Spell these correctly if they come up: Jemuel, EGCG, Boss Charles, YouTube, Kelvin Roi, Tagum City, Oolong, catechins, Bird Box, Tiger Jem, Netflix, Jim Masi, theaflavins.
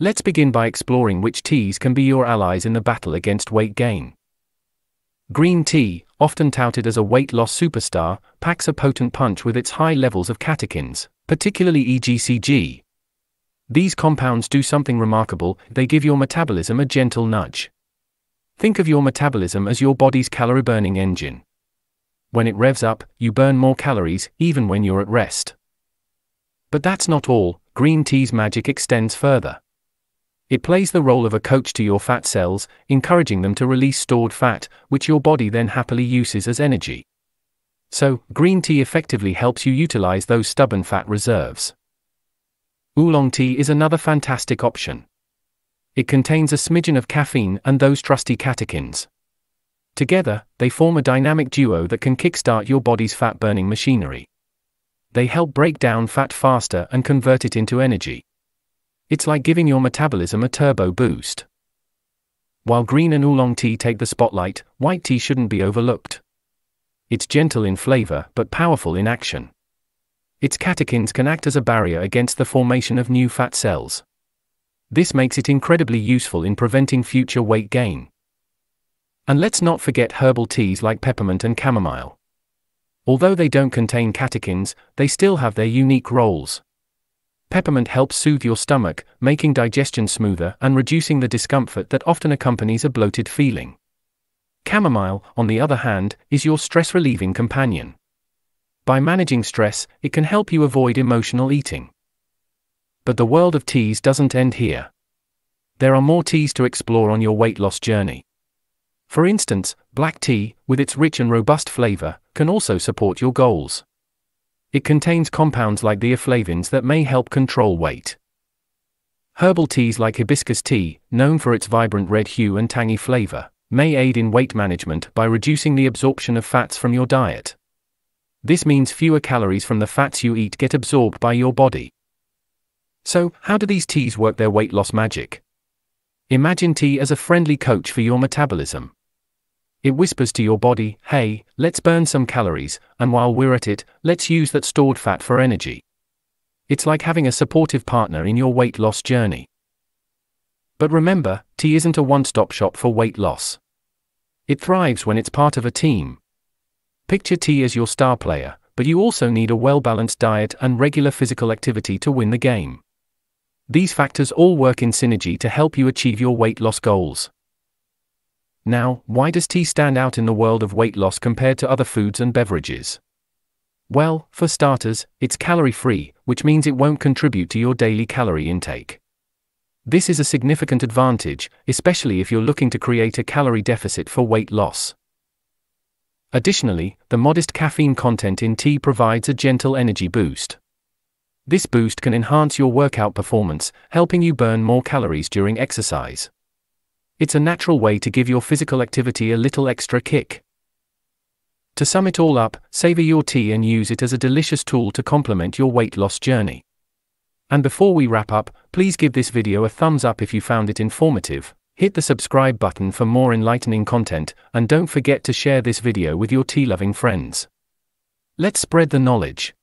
Let's begin by exploring which teas can be your allies in the battle against weight gain. Green tea, often touted as a weight loss superstar, packs a potent punch with its high levels of catechins, particularly EGCG. These compounds do something remarkable: they give your metabolism a gentle nudge. Think of your metabolism as your body's calorie-burning engine. When it revs up, you burn more calories, even when you're at rest. But that's not all. Green tea's magic extends further. It plays the role of a coach to your fat cells, encouraging them to release stored fat, which your body then happily uses as energy. So, green tea effectively helps you utilize those stubborn fat reserves. Oolong tea is another fantastic option. It contains a smidgen of caffeine and those trusty catechins. Together, they form a dynamic duo that can kickstart your body's fat-burning machinery. They help break down fat faster and convert it into energy. It's like giving your metabolism a turbo boost. While green and oolong tea take the spotlight, white tea shouldn't be overlooked. It's gentle in flavor but powerful in action. Its catechins can act as a barrier against the formation of new fat cells. This makes it incredibly useful in preventing future weight gain. And let's not forget herbal teas like peppermint and chamomile. Although they don't contain catechins, they still have their unique roles. Peppermint helps soothe your stomach, making digestion smoother and reducing the discomfort that often accompanies a bloated feeling. Chamomile, on the other hand, is your stress-relieving companion. By managing stress, it can help you avoid emotional eating. But the world of teas doesn't end here. There are more teas to explore on your weight loss journey. For instance, black tea, with its rich and robust flavor, can also support your goals. It contains compounds like the theaflavins that may help control weight. Herbal teas like hibiscus tea, known for its vibrant red hue and tangy flavor, may aid in weight management by reducing the absorption of fats from your diet. This means fewer calories from the fats you eat get absorbed by your body. So, how do these teas work their weight loss magic? Imagine tea as a friendly coach for your metabolism. It whispers to your body, "Hey, let's burn some calories, and while we're at it, let's use that stored fat for energy." It's like having a supportive partner in your weight loss journey. But remember, tea isn't a one-stop shop for weight loss. It thrives when it's part of a team. Picture tea as your star player, but you also need a well-balanced diet and regular physical activity to win the game. These factors all work in synergy to help you achieve your weight loss goals. Now, why does tea stand out in the world of weight loss compared to other foods and beverages? Well, for starters, it's calorie-free, which means it won't contribute to your daily calorie intake. This is a significant advantage, especially if you're looking to create a calorie deficit for weight loss. Additionally, the modest caffeine content in tea provides a gentle energy boost. This boost can enhance your workout performance, helping you burn more calories during exercise. It's a natural way to give your physical activity a little extra kick. To sum it all up, savor your tea and use it as a delicious tool to complement your weight loss journey. And before we wrap up, please give this video a thumbs up if you found it informative, hit the subscribe button for more enlightening content, and don't forget to share this video with your tea-loving friends. Let's spread the knowledge.